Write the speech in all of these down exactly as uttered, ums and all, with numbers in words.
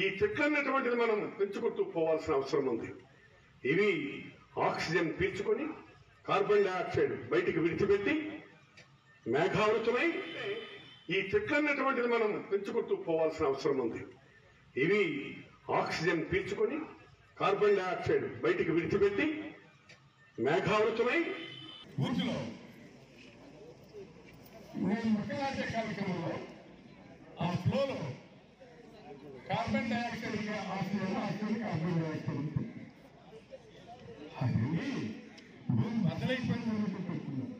ఈ చెట్లు అన్నటువంటిది మనం పెంచుకుంటూ పోవాల్సిన అవసరం ఉంది. ఇవి ఆక్సిజన్ పీల్చుకొని కార్బన్ డైఆక్సైడ్ బయటికి విడిచిపెట్టి మేఘావృతమై ఈ చెట్లు అన్నటువంటిది మనం పెంచుకుంటూ పోవాల్సిన అవసరం ఉంది. ఇవి ఆక్సిజన్ పీల్చుకొని కార్బన్ డైఆక్సైడ్ బయటికి విడిచిపెట్టి మేఘావృతమై ఊర్చులో కార్యక్రమంలో ఆ ఫ్లోలో carbon dioxide oxygen oxygen carbon dioxide ఉంటుంది. అది భూమి బదలైపోయిందని పెట్టుకున్నాం,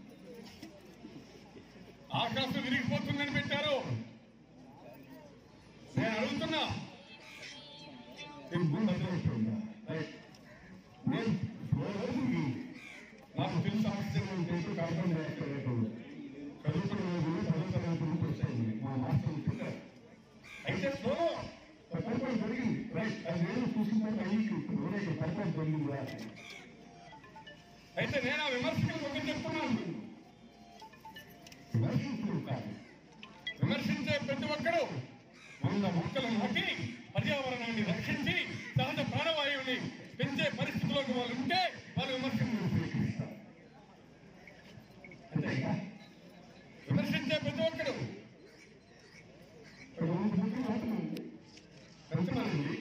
ఆకాశం విరిగిపోతుందని పెట్టారు. నేను అడుగుతున్నా, నేను భూమి బదలైపోయిందా? నేను నాకు తెలుసు ఆక్సిజన్ ఉంటుంది, కార్బన్ డైఆక్సైడ్ ఉంటుంది. చదువుతున్న రోజులు చదువుతున్న గురించి వచ్చాయి మా మాస్టర్ ఉంటారు. అయితే పరిపాలన జరిగింది రైట్, అది నేను చూసుకుంటే అయ్యి ఎవరైతే పరిపాలన జరిగిందా? అయితే నేను ఆ విమర్శకులకు ఒకటి చెప్తున్నాను, విమర్శించు కాదు, విమర్శించే ప్రతి ఒక్కరూ వంద మొక్కలు నాటి పర్యావరణాన్ని రక్షించి సహజ ప్రాణవాయువుని పెంచే పరిస్థితుల్లోకి వాళ్ళు ఉంటే వాళ్ళు విమర్శకులను స్వీకరిస్తారు. అంతే కదా, విమర్శించే ప్రతి ఒక్కరు పెంచమనండి,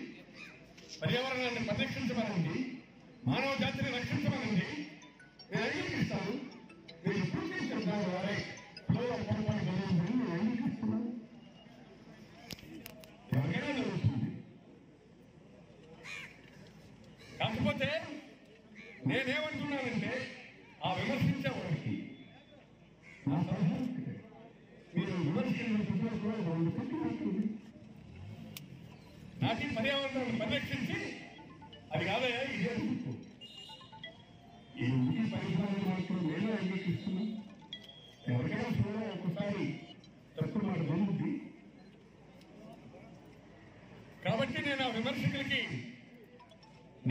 పర్యావరణాన్ని పరిరక్షించమనండి, మానవ జాతిని రక్షించమనండి. నేను అంగీకరిస్తాను, నేను ఇప్పుడు తీసుకుంటాను వారే పిల్లల పొరపాటు కలిగిందని నేను అంగీకరిస్తున్నాను. ఎవరికైనా జరుగుతుంది. కాకపోతే నేనేమంటున్నానంటే ఆ విమర్శించే వారికి నా సలహా మీరు విమర్శించే నాటి పర్యావరణాన్ని పరిరక్షించి అది కాదయ్యా ఇదే గుర్తు ఈ పరిసరాలను మాత్రం నేనే అంగీకరిస్తున్నాం. ఎవరికైనా చూడాలి, ఒకసారి తప్పు మాట పొందుద్ది. కాబట్టి నేను ఆ విమర్శకులకి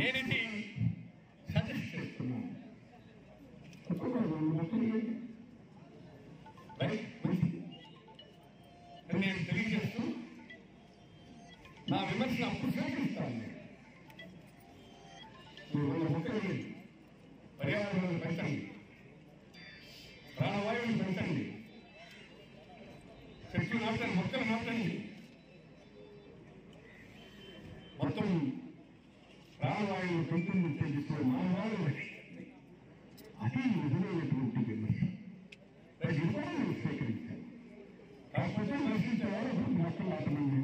నేనేది సజెస్ట్ చేస్తున్నాను, నేను తెలియజేస్తూ నా విమర్శను అప్పుడు స్వీకరిస్తాను. నేను పర్యావరణాన్ని పెంచండి, ప్రాణవాయువుని పెంచండి, చెట్లు నాటండి, మొక్కలు నాటండి, మొత్తం ప్రాణవాయువుని పెంచుని తెలుసుకుని మానవాయువుని రక్షించండి. అది నిజమైనటువంటి విమర్శ. అది కూడా నేను స్వీకరించాను. కాకపోతే రక్షించేవారు మొక్కలు నాటమని